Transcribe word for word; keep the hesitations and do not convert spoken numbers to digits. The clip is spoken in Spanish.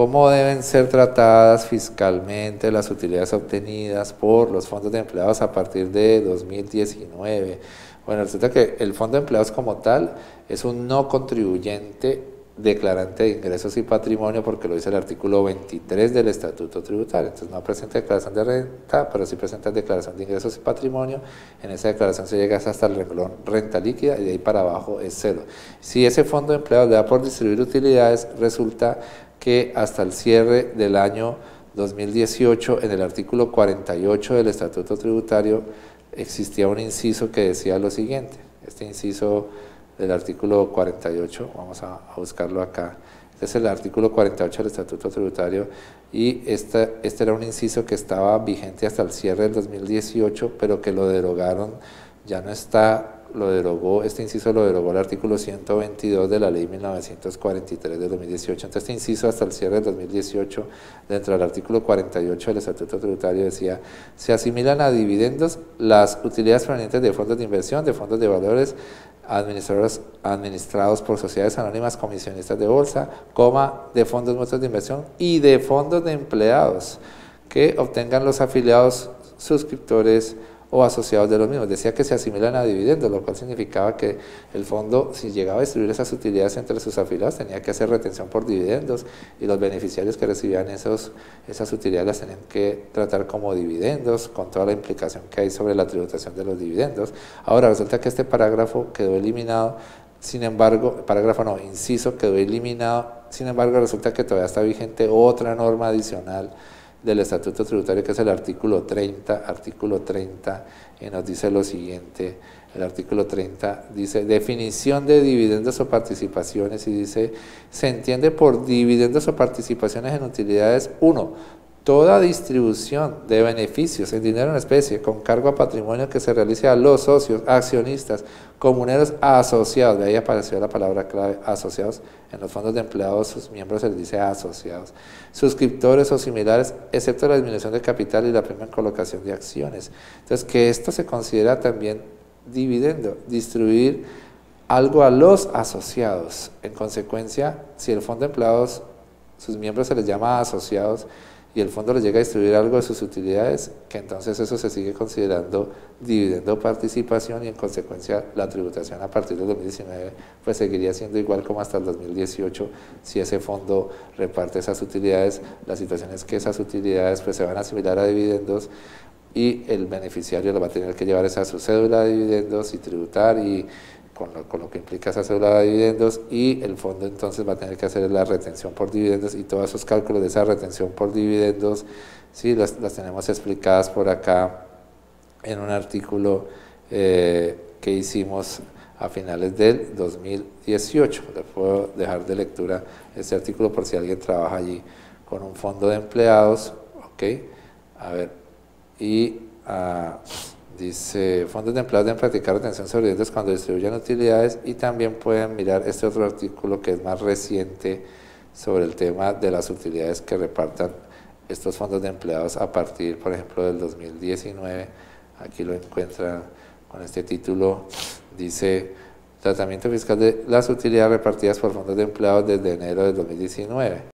cómo deben ser tratadas fiscalmente las utilidades obtenidas por los fondos de empleados a partir de dos mil diecinueve. Bueno, resulta que el fondo de empleados como tal es un no contribuyente declarante de ingresos y patrimonio, porque lo dice el artículo veintitrés del Estatuto Tributario. Entonces no presenta declaración de renta, pero sí presenta declaración de ingresos y patrimonio. En esa declaración se llega hasta el renglón renta líquida y de ahí para abajo es cero. Si ese fondo de empleados le da por distribuir utilidades, resulta que hasta el cierre del año dos mil dieciocho, en el artículo cuarenta y ocho del Estatuto Tributario, existía un inciso que decía lo siguiente. Este inciso del artículo cuarenta y ocho, vamos a, a buscarlo acá, este es el artículo cuarenta y ocho del Estatuto Tributario, y esta, este era un inciso que estaba vigente hasta el cierre del dos mil dieciocho, pero que lo derogaron, ya no está, lo derogó, este inciso lo derogó el artículo ciento veintidós de la ley mil novecientos cuarenta y tres de dos mil dieciocho, entonces este inciso hasta el cierre del dos mil dieciocho, dentro del artículo cuarenta y ocho del Estatuto Tributario decía: se asimilan a dividendos las utilidades provenientes de fondos de inversión, de fondos de valores, administradores administrados por sociedades anónimas comisionistas de bolsa, coma, de fondos mutuos de inversión y de fondos de empleados que obtengan los afiliados, suscriptores o asociados de los mismos. Decía que se asimilan a dividendos, lo cual significaba que el fondo, si llegaba a distribuir esas utilidades entre sus afiliados, tenía que hacer retención por dividendos, y los beneficiarios que recibían esos, esas utilidades las tenían que tratar como dividendos, con toda la implicación que hay sobre la tributación de los dividendos. Ahora resulta que este parágrafo quedó eliminado, sin embargo, parágrafo no, inciso quedó eliminado, sin embargo resulta que todavía está vigente otra norma adicional del Estatuto Tributario, que es el artículo treinta, artículo treinta, y nos dice lo siguiente. El artículo treinta dice: definición de dividendos o participaciones, y dice: se entiende por dividendos o participaciones en utilidades, uno, toda distribución de beneficios en dinero en especie con cargo a patrimonio que se realice a los socios, accionistas, comuneros, asociados. De ahí apareció la palabra clave, asociados. En los fondos de empleados, sus miembros se les dice asociados. Suscriptores o similares, excepto la disminución de capital y la prima en colocación de acciones. Entonces, que esto se considera también dividendo, distribuir algo a los asociados. En consecuencia, si el fondo de empleados, sus miembros se les llama asociados, y el fondo le llega a distribuir algo de sus utilidades, que entonces eso se sigue considerando dividendo participación, y en consecuencia la tributación a partir del dos mil diecinueve pues seguiría siendo igual como hasta el dos mil dieciocho. Si ese fondo reparte esas utilidades, la situación es que esas utilidades pues se van a asimilar a dividendos, y el beneficiario lo va a tener que llevar esa su cédula de dividendos y tributar, y Con lo, con lo que implica esa cédula de dividendos, y el fondo entonces va a tener que hacer la retención por dividendos, y todos esos cálculos de esa retención por dividendos, sí, las, las tenemos explicadas por acá en un artículo eh, que hicimos a finales del dos mil dieciocho. Les puedo dejar de lectura este artículo por si alguien trabaja allí con un fondo de empleados, ok, a ver, y... Uh, dice: fondos de empleados deben practicar retención sobre dividendos cuando distribuyan utilidades, y también pueden mirar este otro artículo que es más reciente sobre el tema de las utilidades que repartan estos fondos de empleados a partir, por ejemplo, del dos mil diecinueve. Aquí lo encuentran con este título, dice: tratamiento fiscal de las utilidades repartidas por fondos de empleados desde enero del dos mil diecinueve.